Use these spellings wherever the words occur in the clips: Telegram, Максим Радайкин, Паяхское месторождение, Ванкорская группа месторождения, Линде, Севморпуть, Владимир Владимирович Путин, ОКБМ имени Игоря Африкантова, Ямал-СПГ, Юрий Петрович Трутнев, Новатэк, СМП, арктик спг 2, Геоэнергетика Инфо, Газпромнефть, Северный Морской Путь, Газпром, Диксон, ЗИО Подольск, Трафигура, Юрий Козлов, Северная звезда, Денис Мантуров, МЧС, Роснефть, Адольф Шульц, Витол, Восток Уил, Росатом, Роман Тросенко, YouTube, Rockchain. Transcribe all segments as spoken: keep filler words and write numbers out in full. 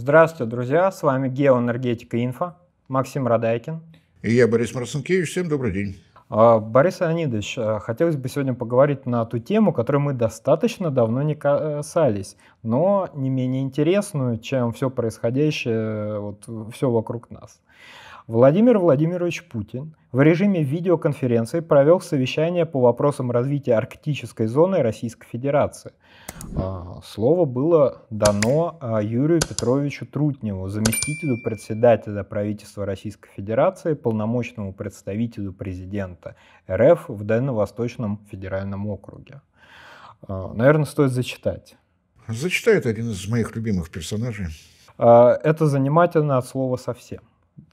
Здравствуйте, друзья, с вами Геоэнергетика Инфо, Максим Радайкин. И я, Борис Марцинкевич, всем добрый день. Борис Леонидович, хотелось бы сегодня поговорить на ту тему, которую мы достаточно давно не касались, но не менее интересную, чем все происходящее, вот, все вокруг нас. Владимир Владимирович Путин в режиме видеоконференции провел совещание по вопросам развития арктической зоны Российской Федерации. Слово было дано Юрию Петровичу Трутневу, заместителю председателя правительства Российской Федерации, полномочному представителю президента РФ в Дальневосточном федеральном округе. Наверное, стоит зачитать. Зачитает один из моих любимых персонажей. Это занимательно от слова совсем.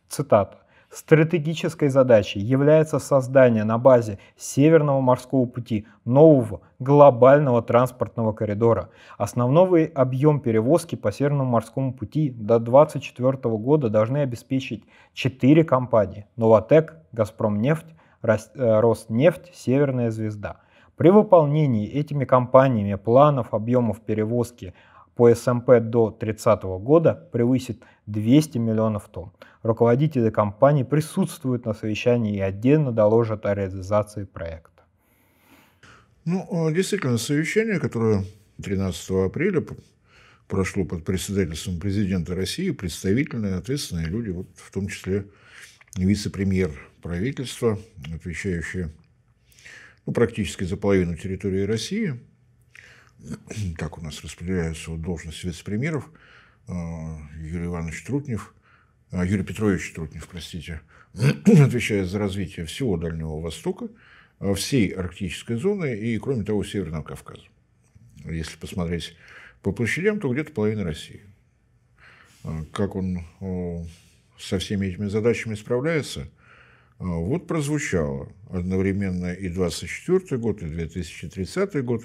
Цитата. «Стратегической задачей является создание на базе Северного морского пути нового глобального транспортного коридора. Основной объем перевозки по Северному морскому пути до две тысячи двадцать четвёртого года должны обеспечить четыре компании – Новатэк, Газпромнефть, Роснефть, Северная звезда. При выполнении этими компаниями планов объемов перевозки по СМП до тридцатого года превысит двести миллионов тонн. Руководители компаний присутствуют на совещании и отдельно доложат о реализации проекта». Ну, действительно, совещание, которое тринадцатого апреля прошло под председательством президента России, представительные, ответственные люди, вот в том числе вице-премьер правительства, отвечающий ну, практически за половину территории России. Так у нас распределяются должности вице-премьеров. Юрий Иванович Трутнев, Юрий Петрович Трутнев, простите, отвечает за развитие всего Дальнего Востока, всей арктической зоны и, кроме того, Северного Кавказа. Если посмотреть по площадям, то где-то половина России. Как он со всеми этими задачами справляется? Вот прозвучало одновременно и две тысячи двадцать четвёртый год, и две тысячи тридцатый год,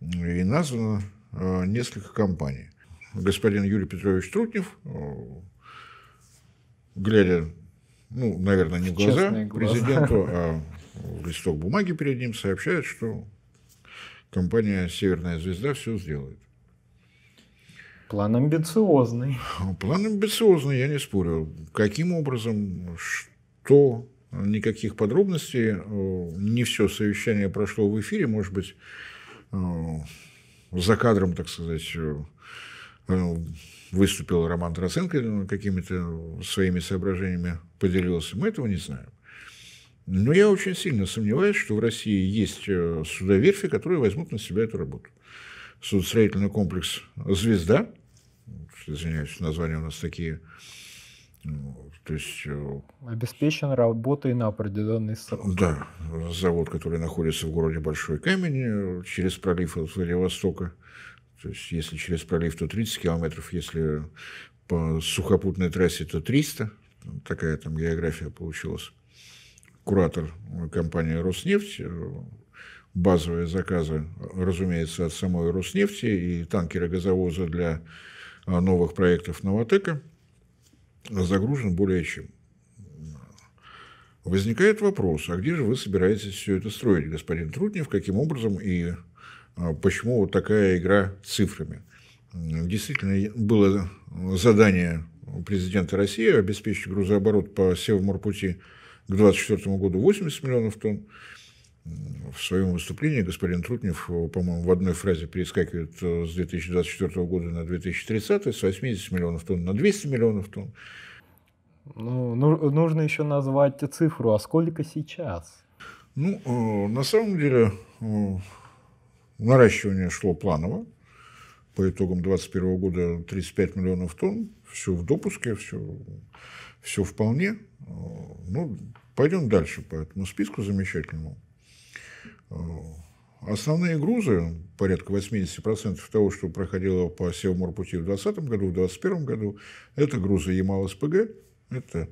и названо несколько компаний. Господин Юрий Петрович Трутнев, глядя, ну, наверное, не в глаза президенту, а в листок бумаги перед ним, сообщает, что компания «Северная звезда» все сделает. План амбициозный. План амбициозный, я не спорю. Каким образом, что, никаких подробностей, не все совещание прошло в эфире, может быть, за кадром, так сказать, выступил Роман Тросенко, какими-то своими соображениями поделился. Мы этого не знаем. Но я очень сильно сомневаюсь, что в России есть судоверфи, которые возьмут на себя эту работу. Судостроительный комплекс «Звезда», извиняюсь, названия у нас такие, то есть... Обеспечен работой на определенный срок. Да, завод, который находится в городе Большой Камень, через пролив от Владивостока. То есть, если через пролив, то тридцать километров, если по сухопутной трассе, то триста. Такая там география получилась. Куратор компании «Роснефть». Базовые заказы, разумеется, от самой «Роснефти» и танкера-газовоза для новых проектов «Новатэка» загружен более чем. Возникает вопрос, а где же вы собираетесь все это строить, господин Трутнев, каким образом и... Почему вот такая игра цифрами? Действительно, было задание президента России обеспечить грузооборот по Севморпути к две тысячи двадцать четвёртому году восемьдесят миллионов тонн. В своем выступлении господин Трутнев, по-моему, в одной фразе перескакивает с две тысячи двадцать четвёртого года на две тысячи тридцатый, с восьмидесяти миллионов тонн на двести миллионов тонн. Ну, нужно еще назвать цифру, а сколько сейчас? Ну, на самом деле... Наращивание шло планово. По итогам две тысячи двадцать первого года тридцать пять миллионов тонн. Все в допуске, все, все вполне. Ну, пойдем дальше по этому списку замечательному. Основные грузы, порядка восьмидесяти процентов того, что проходило по Севморпути в две тысячи двадцатом году, в две тысячи двадцать первом году, это грузы Ямал-СПГ, это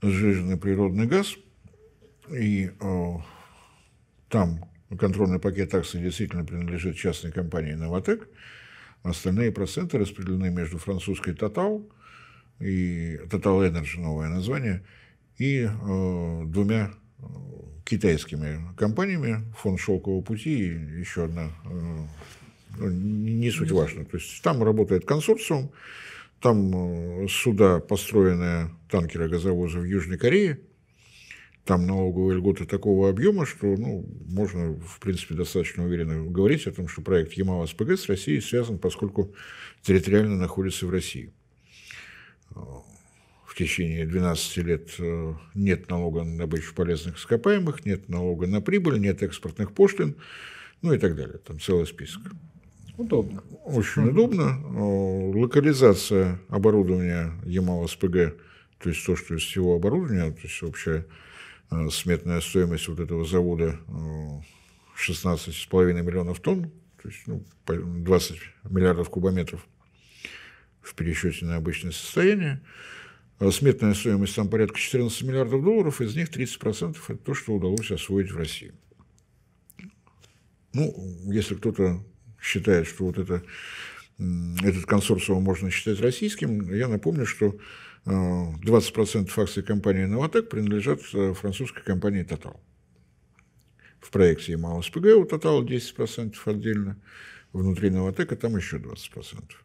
сжиженный природный газ. И э, там... Контрольный пакет акций действительно принадлежит частной компании «Новатэк». Остальные проценты распределены между французской «Total» и «Total Energy» новое название и э, двумя китайскими компаниями «Фонд шелкового пути» и еще одна, э, не суть важно. То есть там работает консорциум, Там суда, построенные танкеры газовозы в Южной Корее, там налоговые льготы такого объема, что ну, можно, в принципе, достаточно уверенно говорить о том, что проект Ямал-СПГ с Россией связан, поскольку территориально находится в России. В течение двенадцати лет нет налога на добычу полезных ископаемых, нет налога на прибыль, нет экспортных пошлин, ну и так далее. Там целый список. Удобно. Очень удобно. Локализация оборудования Ямал-СПГ, то есть то, что из всего оборудования, то есть общая сметная стоимость вот этого завода шестнадцать с половиной миллионов тонн, то есть ну, двадцать миллиардов кубометров в пересчете на обычное состояние. Сметная стоимость там порядка четырнадцати миллиардов долларов, из них тридцать процентов это то, что удалось освоить в России. Ну, если кто-то считает, что вот это, этот консорциум можно считать российским, я напомню, что двадцать процентов акций компании «Новатэк» принадлежат французской компании «Total». В проекте Ямал-СПГ у «Total» десять процентов отдельно, внутри «Новатэка» там еще двадцать процентов.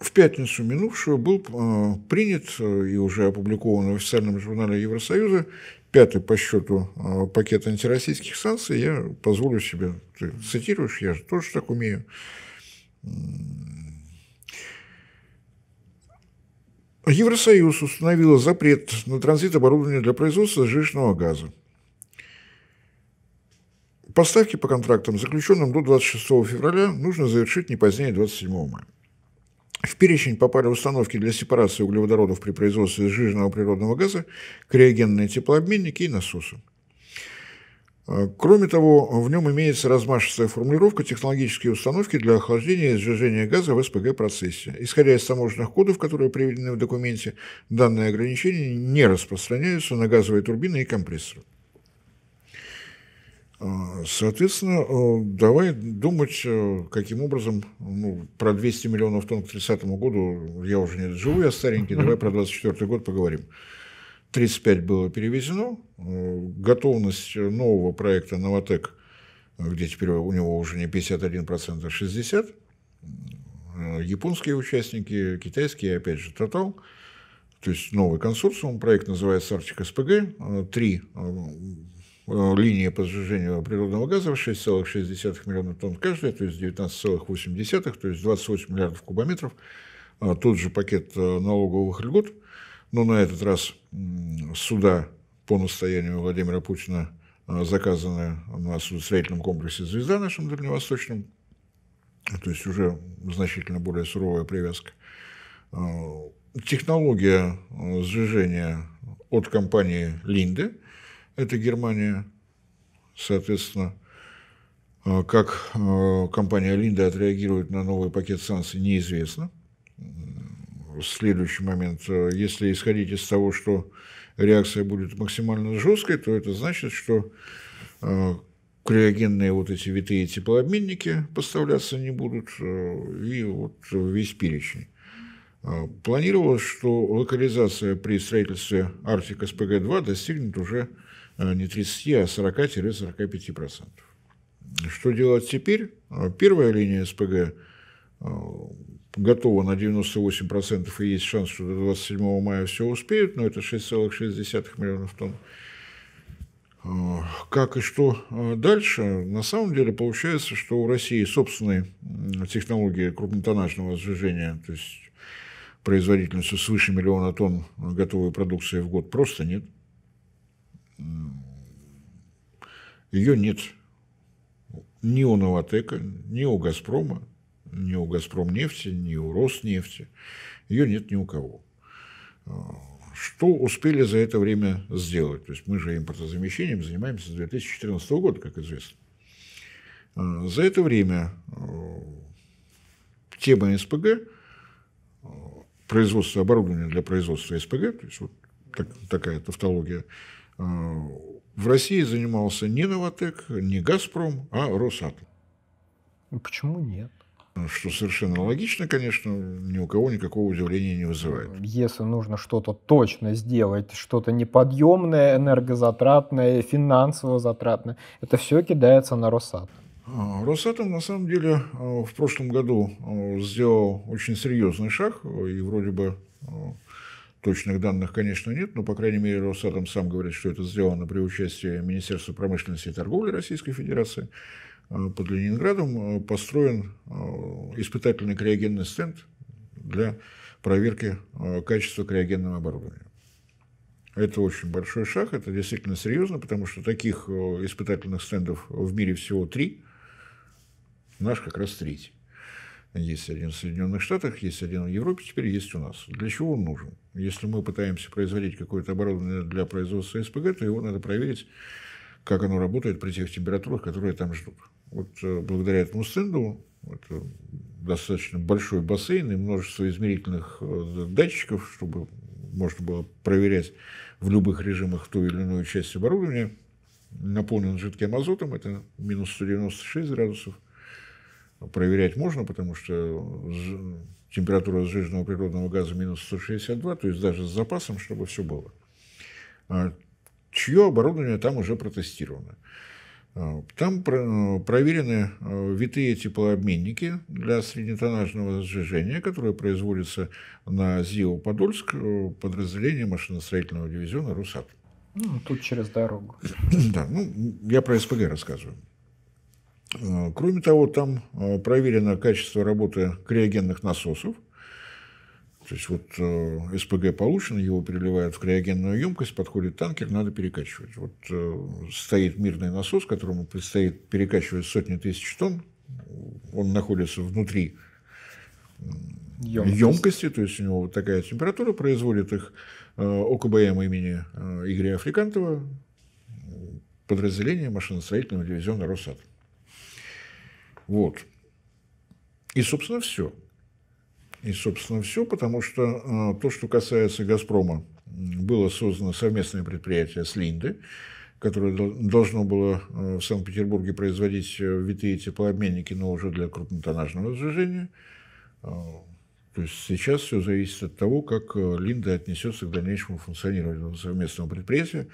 В пятницу минувшую был принят и уже опубликован в официальном журнале Евросоюза пятый по счету пакет антироссийских санкций. Я позволю себе, ты цитируешь, я же тоже так умею. Евросоюз установил запрет на транзит оборудования для производства сжиженного газа. Поставки по контрактам, заключенным до двадцать шестого февраля, нужно завершить не позднее двадцать седьмого мая. В перечень попали установки для сепарации углеводородов при производстве сжиженного природного газа, криогенные теплообменники и насосы. Кроме того, в нем имеется размашистая формулировка технологические установки для охлаждения и сжижения газа в СПГ-процессе. Исходя из таможенных кодов, которые приведены в документе, данные ограничения не распространяются на газовые турбины и компрессоры. Соответственно, давай думать, каким образом, ну, про двести миллионов тонн к тридцатому году я уже не живу, я старенький, давай про двадцать четвёртый год поговорим. тридцать пять было перевезено, готовность нового проекта «Новатэк», где теперь у него уже не пятьдесят один процент, а шестьдесят процентов, японские участники, китайские, опять же, «Total», то есть новый консорциум, проект называется «Арктик СПГ-три», три линии по сжижению природного газа шесть целых шесть десятых миллиона тонн каждая, то есть девятнадцать целых восемь десятых, то есть двадцать восемь миллиардов кубометров. Тот же пакет налоговых льгот, но на этот раз суда по настоянию Владимира Путина заказаны на судостроительном комплексе «Звезда» нашем дальневосточном, то есть уже значительно более суровая привязка. Технология сжижения от компании «Линде», это Германия, соответственно, как компания «Линде» отреагирует на новый пакет санкций, неизвестно. Следующий момент. Если исходить из того, что реакция будет максимально жесткой, то это значит, что криогенные вот эти витые теплообменники поставляться не будут, и вот весь перечень. Планировалось, что локализация при строительстве «Арктик СПГ-два» достигнет уже не тридцати, а сорока-сорока пяти процентов. Что делать теперь? Первая линия СПГ готова на девяносто восемь процентов, и есть шанс, что до двадцать седьмого мая все успеют, но это шесть целых шесть десятых миллионов тонн. Как и что дальше? На самом деле получается, что у России собственные технологии крупнотоннажного сжижения, то есть производительностью свыше миллиона тонн готовой продукции в год просто нет. Ее нет ни у «Новатэка», ни у «Газпрома», ни у «Газпромнефти», ни у «Роснефти». Ее нет ни у кого. Что успели за это время сделать? То есть мы же импортозамещением занимаемся с две тысячи четырнадцатого года, как известно. За это время тема СПГ, производство оборудования для производства СПГ, то есть вот так, такая тавтология, в России занимался не «Новатэк», не «Газпром», а «Росатом». Почему нет? Что совершенно логично, конечно, ни у кого никакого удивления не вызывает. Если нужно что-то точно сделать, что-то неподъемное, энергозатратное, финансово затратное, это все кидается на «Росатом». Росатом, на самом деле, в прошлом году сделал очень серьезный шаг, и вроде бы точных данных, конечно, нет, но, по крайней мере, Росатом сам говорит, что это сделано при участии Министерства промышленности и торговли Российской Федерации. Под Ленинградом построен испытательный криогенный стенд для проверки качества криогенного оборудования. Это очень большой шаг, это действительно серьезно, потому что таких испытательных стендов в мире всего три. Наш как раз третий. Есть один в Соединенных Штатах, есть один в Европе, теперь есть у нас. Для чего он нужен? Если мы пытаемся производить какое-то оборудование для производства СПГ, то его надо проверить, как оно работает при тех температурах, которые там ждут. Вот благодаря этому стенду, это достаточно большой бассейн и множество измерительных датчиков, чтобы можно было проверять в любых режимах ту или иную часть оборудования, наполнен жидким азотом, это минус сто девяносто шесть градусов. Проверять можно, потому что температура сжиженного природного газа минус сто шестьдесят два, то есть даже с запасом, чтобы все было. Чье оборудование там уже протестировано. Там проверены витые теплообменники для среднетоннажного сжижения, которые производятся на ЗИО Подольск, подразделение машиностроительного дивизиона РУСАТ. Ну, тут через дорогу. Да, ну, я про СПГ рассказываю. Кроме того, там проверено качество работы криогенных насосов. То есть, вот СПГ получен, его переливают в криогенную емкость, подходит танкер, надо перекачивать. Вот стоит мирный насос, которому предстоит перекачивать сотни тысяч тонн. Он находится внутри емкости, емкости то есть, у него вот такая температура. Производит их ОКБМ имени Игоря Африкантова, подразделение машиностроительного дивизиона «Росатом». Вот. И, собственно, все. И, собственно, все, потому что то, что касается «Газпрома», было создано совместное предприятие с «Линде», которое должно было в Санкт-Петербурге производить витые теплообменники, но уже для крупнотоннажного сжижения. То есть сейчас все зависит от того, как «Линда» отнесется к дальнейшему функционированию совместного предприятия.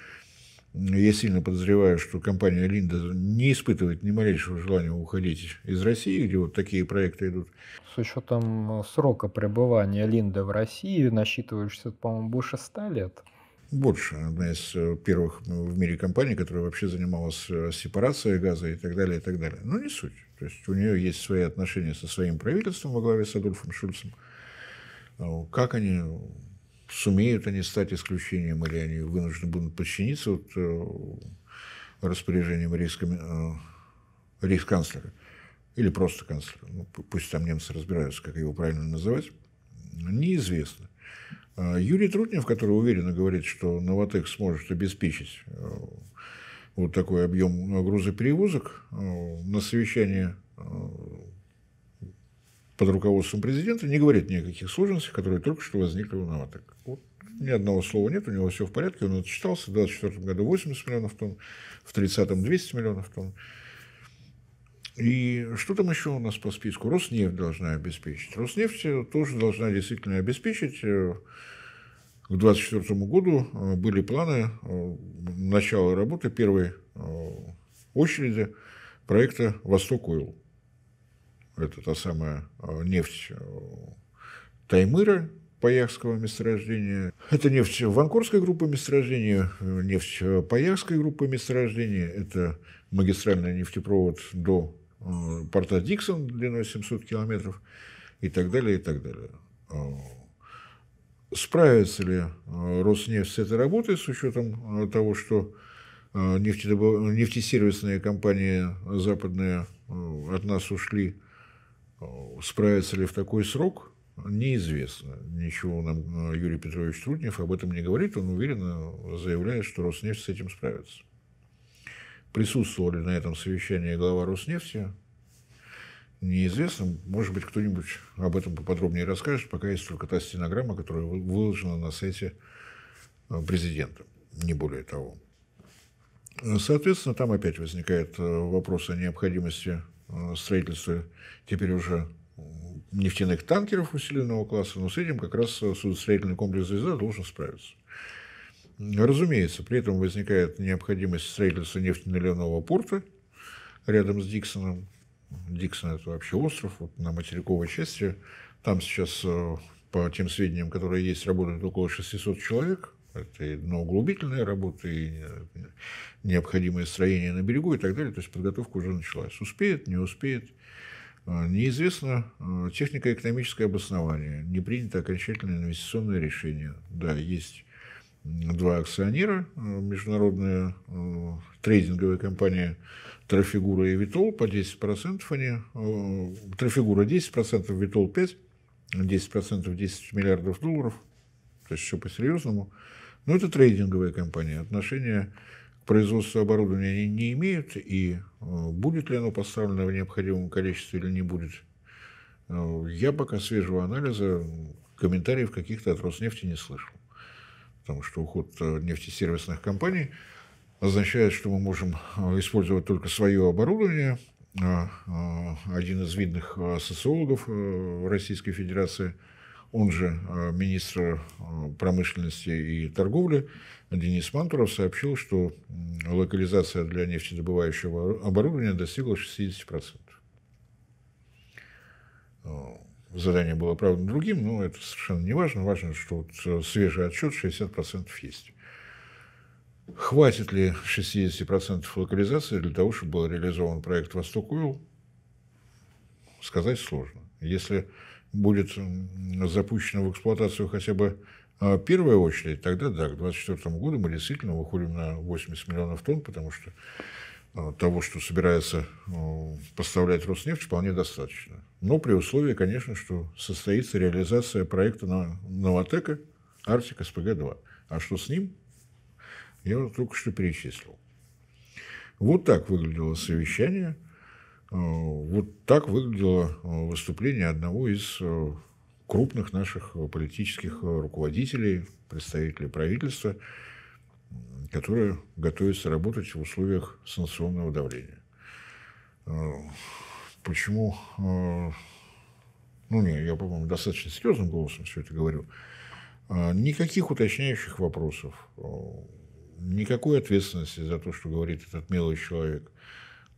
Я сильно подозреваю, что компания «Линда» не испытывает ни малейшего желания уходить из России, где вот такие проекты идут. С учетом срока пребывания «Линды» в России, насчитываешься, по-моему, больше ста лет. Больше. Одна из первых в мире компаний, которая вообще занималась сепарацией газа и так далее, и так далее. Но не суть. То есть у нее есть свои отношения со своим правительством во главе с Адольфом Шульцем. Как они... Сумеют они стать исключением, или они вынуждены будут подчиниться вот распоряжениям рейхсканцлера, или просто канцлера, ну, пусть там немцы разбираются, как его правильно называть, неизвестно. Юрий Трутнев, который уверенно говорит, что «Новатэк» сможет обеспечить вот такой объем грузоперевозок, на совещании под руководством президента не говорит ни о каких сложностях, которые только что возникли у «Новатэк». Вот, ни одного слова нет, у него все в порядке, он отчитался. В две тысячи двадцать четвёртом году восемьдесят миллионов тонн, в две тысячи тридцатом двести миллионов тонн. И что там еще у нас по списку? Роснефть должна обеспечить. Роснефть тоже должна действительно обеспечить. К две тысячи двадцать четвёртому году были планы начала работы первой очереди проекта «Восток Уил». Это та самая нефть Таймыра, Паяхского месторождения. Это нефть Ванкорской группы месторождения, нефть Паяхской группы месторождения. Это магистральный нефтепровод до порта Диксон длиной семьсот километров и так далее, и так далее. Справится ли Роснефть с этой работой с учетом того, что нефтесервисные компании западные от нас ушли? Справится ли в такой срок, неизвестно. Ничего нам Юрий Петрович Трутнев об этом не говорит. Он уверенно заявляет, что Роснефть с этим справится. Присутствовал ли на этом совещании глава Роснефти, неизвестно. Может быть, кто-нибудь об этом поподробнее расскажет. Пока есть только та стенограмма, которая выложена на сайте президента. Не более того. Соответственно, там опять возникает вопрос о необходимости строительство теперь уже нефтяных танкеров усиленного класса, но с этим как раз судостроительный комплекс «Звезда» должен справиться. Разумеется, при этом возникает необходимость строительства нефтеналивного порта, рядом с Диксоном. Диксон – это вообще остров, вот на материковой части. Там сейчас, по тем сведениям, которые есть, работают около шестисот человек. Это и дноуглубительная работа, и необходимое строение на берегу и так далее. То есть подготовка уже началась. Успеет, не успеет. Неизвестно технико-экономическое обоснование. Не принято окончательное инвестиционное решение. Да, есть два акционера. Международная трейдинговая компания «Трафигура» и «Витол» по десять процентов. Они, «Трафигура» десять процентов, «Витол» пять процентов. десять процентов десять миллиардов долларов. То есть все по-серьезному. Но это трейдинговая компания. Отношения к производству оборудования они не имеют. И будет ли оно поставлено в необходимом количестве или не будет, я пока свежего анализа, комментариев каких-то от Роснефти не слышал. Потому что уход нефтесервисных компаний означает, что мы можем использовать только свое оборудование. Один из видных социологов Российской Федерации, он же министр промышленности и торговли, Денис Мантуров, сообщил, что локализация для нефтедобывающего оборудования достигла шестидесяти процентов. Задание было, правда, другим, но это совершенно не важно. Важно, что вот свежий отчет шестьдесят процентов есть. Хватит ли шестидесяти процентов локализации для того, чтобы был реализован проект «Восток Уил», сказать сложно. Если будет запущена в эксплуатацию хотя бы первая очередь, тогда да, к две тысячи двадцать четвёртому году мы действительно выходим на восемьдесят миллионов тонн, потому что того, что собирается поставлять Роснефть, вполне достаточно. Но при условии, конечно, что состоится реализация проекта Новатэка «Арктик СПГ-два». А что с ним? Я вот только что перечислил. Вот так выглядело совещание, вот так выглядело выступление одного из крупных наших политических руководителей, представителей правительства, которые готовятся работать в условиях санкционного давления. Почему? Ну, не, я, по-моему, достаточно серьезным голосом все это говорю. Никаких уточняющих вопросов. Никакой ответственности за то, что говорит этот милый человек.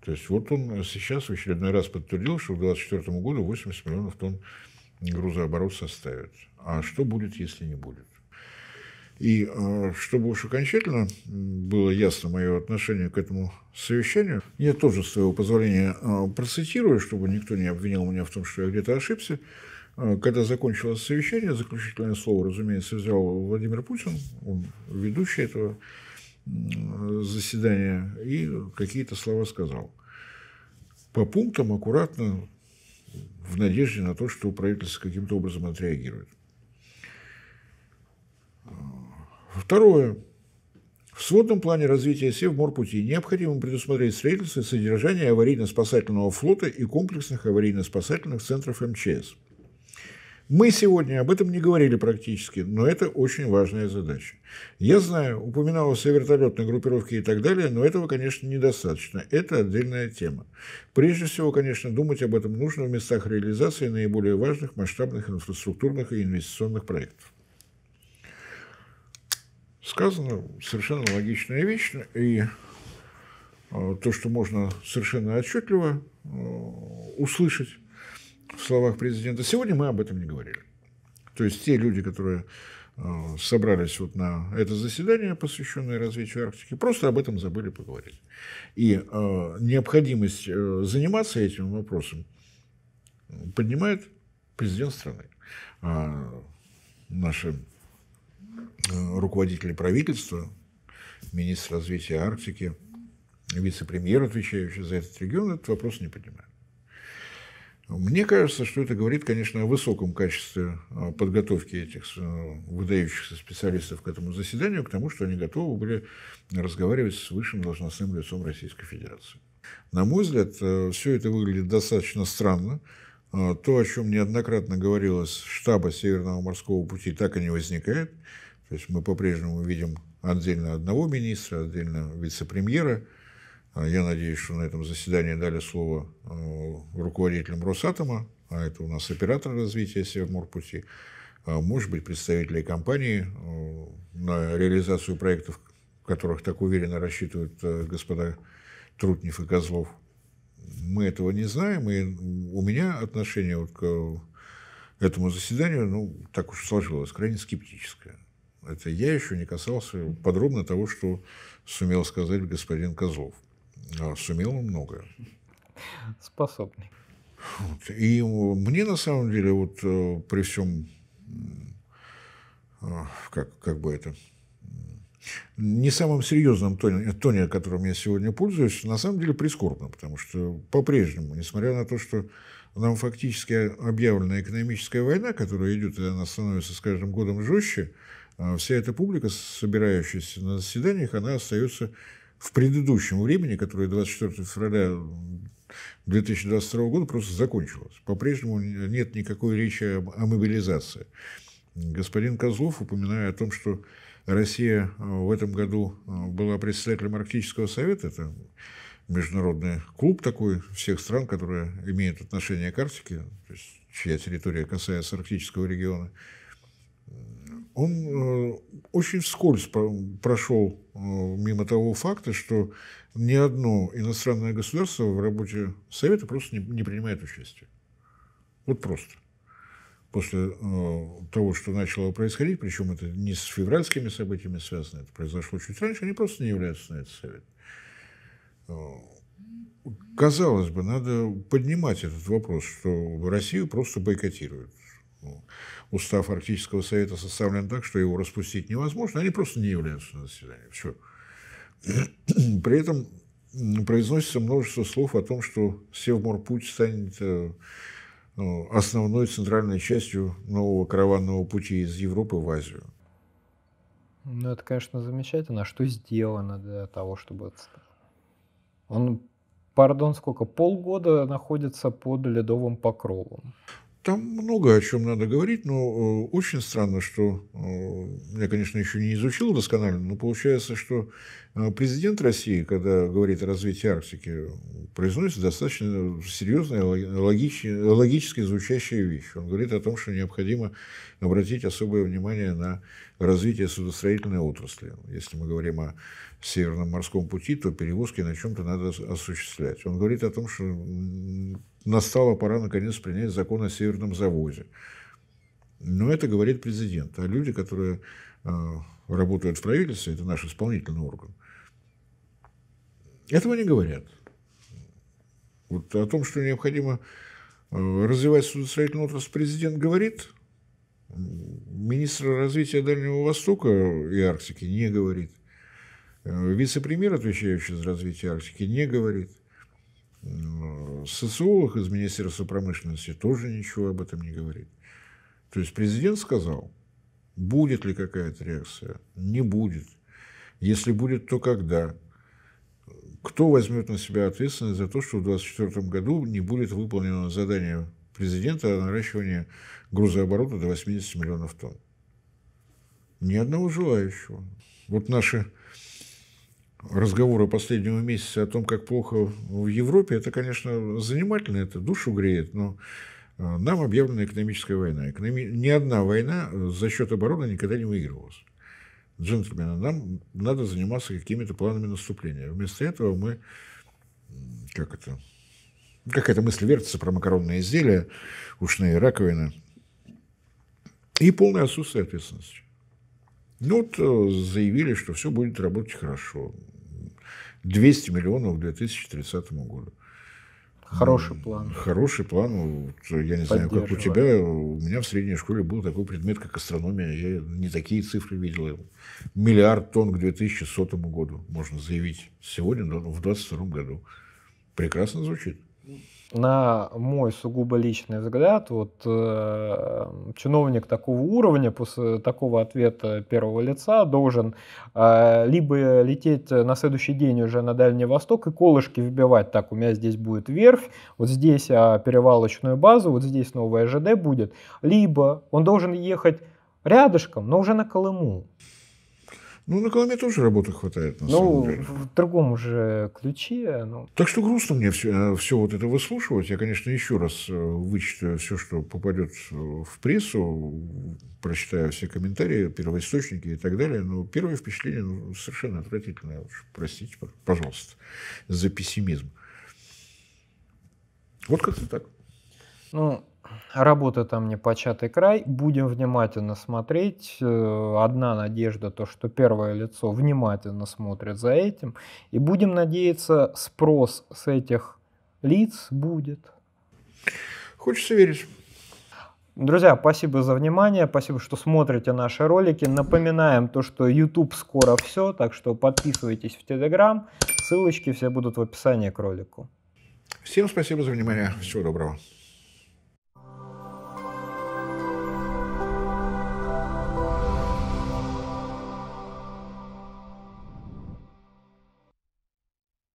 То есть вот он сейчас в очередной раз подтвердил, что к две тысячи двадцать четвёртому году восемьдесят миллионов тонн грузооборот составит. А что будет, если не будет? И чтобы уж окончательно было ясно мое отношение к этому совещанию, я тоже, с своего позволения, процитирую, чтобы никто не обвинил меня в том, что я где-то ошибся. Когда закончилось совещание, заключительное слово, разумеется, взял Владимир Путин, он ведущий этого заседания, и какие-то слова сказал. По пунктам, аккуратно, в надежде на то, что правительство каким-то образом отреагирует. Второе. В сводном плане развития Севморпути необходимо предусмотреть строительство и содержание аварийно-спасательного флота и комплексных аварийно-спасательных центров МЧС. Мы сегодня об этом не говорили практически, но это очень важная задача. Я знаю, упоминалось о вертолетной группировке и так далее, но этого, конечно, недостаточно. Это отдельная тема. Прежде всего, конечно, думать об этом нужно в местах реализации наиболее важных масштабных инфраструктурных и инвестиционных проектов. Сказано совершенно логичная вещь, и то, что можно совершенно отчетливо услышать в словах президента. Сегодня мы об этом не говорили. То есть те люди, которые собрались вот на это заседание, посвященное развитию Арктики, просто об этом забыли поговорить. И необходимость заниматься этим вопросом поднимает президент страны. А наши руководители правительства, министр развития Арктики, вице-премьер, отвечающий за этот регион, этот вопрос не поднимает. Мне кажется, что это говорит, конечно, о высоком качестве подготовки этих выдающихся специалистов к этому заседанию, к тому, что они готовы были разговаривать с высшим должностным лицом Российской Федерации. На мой взгляд, все это выглядит достаточно странно. То, о чем неоднократно говорилось, штаба Северного морского пути так и не возникает. То есть мы по-прежнему видим отдельно одного министра, отдельно вице-премьера. Я надеюсь, что на этом заседании дали слово руководителям «Росатома», а это у нас оператор развития Севморпути, может быть, представителей компании, на реализацию проектов, в которых так уверенно рассчитывают господа Трутнев и Козлов. мы этого не знаем, и у меня отношение вот к этому заседанию, ну, так уж сложилось, крайне скептическое. Это я еще не касался подробно того, что сумел сказать господин Козлов. А сумел он многое. Способный. Вот. И мне, на самом деле, вот при всем, как, как бы это, не самым серьезным тоне, тоне, которым я сегодня пользуюсь, на самом деле прискорбно, потому что по-прежнему, несмотря на то, что нам фактически объявлена экономическая война, которая идет, и она становится с каждым годом жестче, вся эта публика, собирающаяся на заседаниях, она остается в предыдущем времени, которое двадцать четвёртого февраля две тысячи двадцать второго года просто закончилось. По-прежнему нет никакой речи о мобилизации. Господин Козлов, упоминая о том, что Россия в этом году была председателем Арктического совета, это международный клуб такой всех стран, которые имеют отношение к Арктике, то есть чья территория касается арктического региона, он очень вскользь прошел мимо того факта, что ни одно иностранное государство в работе Совета просто не принимает участие. Вот просто. После того, что начало происходить, причем это не с февральскими событиями связано, это произошло чуть раньше, они просто не являются на этот Совет. Казалось бы, надо поднимать этот вопрос, что Россию просто бойкотируют. Устав Арктического совета составлен так, что его распустить невозможно, они просто не являются на заседании. Все. При этом произносится множество слов о том, что Севморпуть станет основной центральной частью нового караванного пути из Европы в Азию. Ну, это, конечно, замечательно. Что сделано для того, чтобы это стало? Он, пардон, сколько, полгода находится под ледовым покровом. Там много о чем надо говорить, но очень странно, что я, конечно, еще не изучил досконально, но получается, что президент России, когда говорит о развитии Арктики, произносит достаточно серьезные, логичные, логически звучащие вещи. Он говорит о том, что необходимо обратить особое внимание на развитие судостроительной отрасли. Если мы говорим о Северном морском пути, то перевозки на чем-то надо осуществлять. Он говорит о том, что настала пора, наконец, принять закон о северном завозе. Но это говорит президент. А люди, которые э, работают в правительстве, это наш исполнительный орган, этого не говорят. Вот о том, что необходимо э, развивать судостроительную отрасль, президент говорит. Министр развития Дальнего Востока и Арктики не говорит. Вице-премьер, отвечающий за развитие Арктики, не говорит. Социолог из Министерства промышленности тоже ничего об этом не говорит. То есть президент сказал, будет ли какая-то реакция, не будет. Если будет, то когда? Кто возьмет на себя ответственность за то, что в две тысячи двадцать четвёртом году не будет выполнено задание президента о наращивании грузооборота до восьмидесяти миллионов тонн? Ни одного желающего. Вот наши разговоры последнего месяца о том, как плохо в Европе, это, конечно, занимательно, это душу греет, но нам объявлена экономическая война. Экономи... Ни одна война за счет обороны никогда не выигрывалась. Джентльмены, нам надо заниматься какими-то планами наступления. Вместо этого мы... Как это... Какая-то мысль вертится про макаронные изделия, ушные раковины. И полное отсутствие ответственности. Ну вот заявили, что все будет работать хорошо. двести миллионов к две тысячи тридцатому году. Хороший план. Хороший план. Я не знаю, как у тебя. У меня в средней школе был такой предмет, как астрономия. Я не такие цифры видел. Миллиард тонн к две тысячи сотому году можно заявить сегодня, в две тысячи двадцать втором году. Прекрасно звучит. На мой сугубо личный взгляд, вот э, чиновник такого уровня после такого ответа первого лица должен э, либо лететь на следующий день уже на Дальний Восток и колышки вбивать. Так, у меня здесь будет верфь, вот здесь а, перевалочную базу, вот здесь новая ЖД будет. Либо он должен ехать рядышком, но уже на Колыму. Ну, на Колыме тоже работы хватает, на ну, самом деле. В другом уже ключе. Но... Так что грустно мне все, все вот это выслушивать. Я, конечно, еще раз вычитаю все, что попадет в прессу, прочитаю все комментарии, первоисточники и так далее. Но первое впечатление ну, совершенно отвратительное. Простите, пожалуйста, за пессимизм. Вот как-то так. Ну, работа там непочатый край. Будем внимательно смотреть. Одна надежда, то, что первое лицо внимательно смотрит за этим. И будем надеяться, спрос с этих лиц будет. Хочется верить. Друзья, спасибо за внимание, спасибо, что смотрите наши ролики. Напоминаем то, что YouTube скоро все, так что подписывайтесь в Telegram. Ссылочки все будут в описании к ролику. Всем спасибо за внимание. Всего доброго.